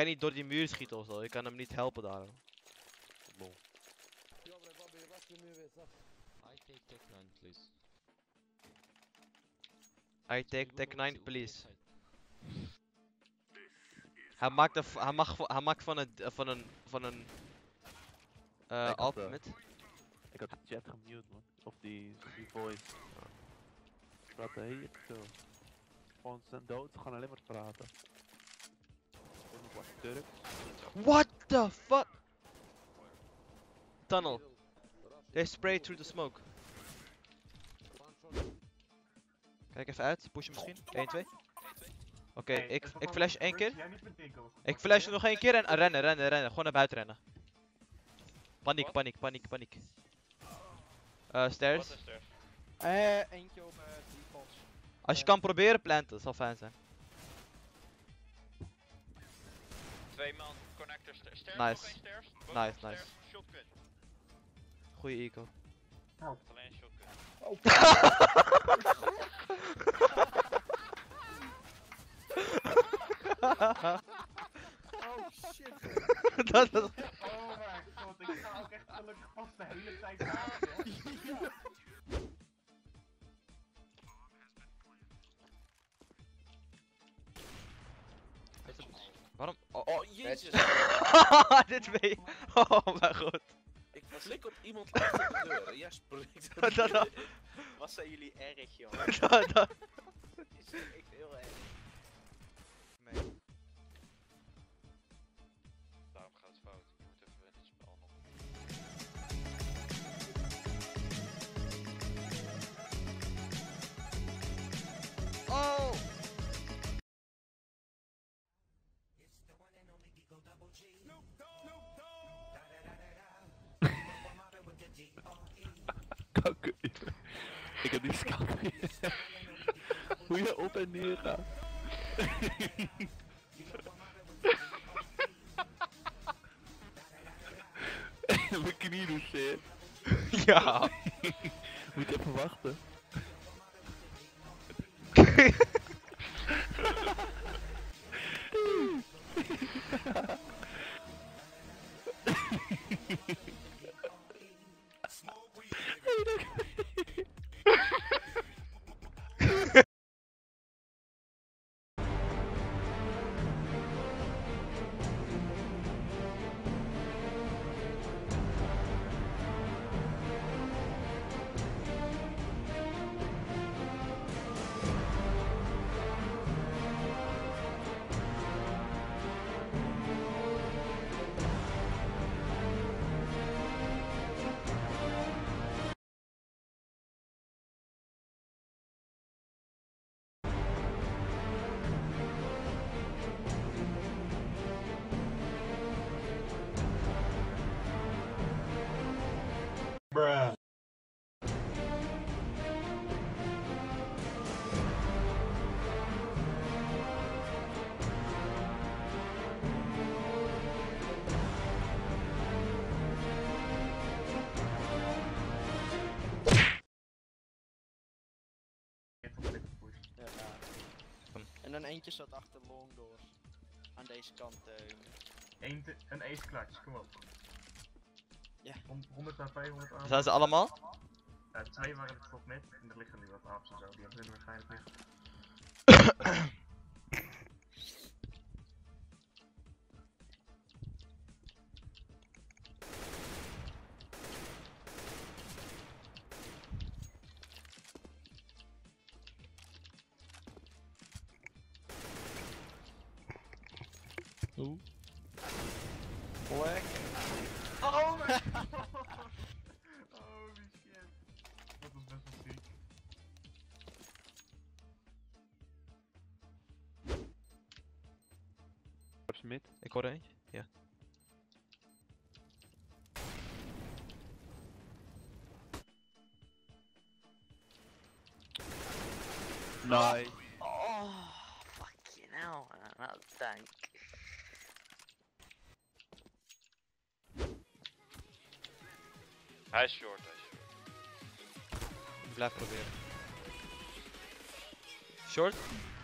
kan niet door die muur schieten ofzo, ik kan hem niet helpen daarom. Bon. I take Tech 9 please. I take Tech 9 please. Hij maakt van een ultimate. Ik had de chat gemute man, of die voice. Wat heet het zo? Gewoon zijn dood, gaan alleen maar praten. What the fuck? Tunnel. They sprayed through the smoke. Kijk even uit, push hem misschien. 1, 2. Oké, ik flash één keer. Ik flash nog één keer en rennen. Gewoon naar buiten rennen. Paniek. Stairs. Eentje op die pots. Als je kan proberen planten, zal fijn zijn. Twee man, connector, stairs. Nice. Shotgun. Goeie eco. Help. Alleen shotgun. Oh shit. Dat oh mijn god, ik ga ook echt gelukkig vast de hele tijd aan. Waarom? Oh jezus. Dit weet je. Oh mijn god. Ik klik op iemand achter de deur en jij springt. Wat zijn jullie erg joh. Dat is echt heel erg. Nee. Daarom gaat het fout. Je moet even dit spel nog. Oh! Kanker. Ik heb die skanker. Hoe je op en neer gaat. Mijn knie doet zeer. Ja. Moet even wachten. Bruh. En dan eentje zat achter long door. Aan deze kant. Een ace clutch, kom op. Ja. 100 naar 200 aan. Zijn ze allemaal? Ja, twee waren het tot net en er liggen nu wat apps en zo, die hebben we waarschijnlijk niet. Oeh. Black. Oh my god! Holy shit. Dat was best wel ziek. Heb je mid? Ik hoor er eentje. Ja. Nice. Oh, fucking hell. Nou, dank. Hij is short, Ik blijf proberen. Short?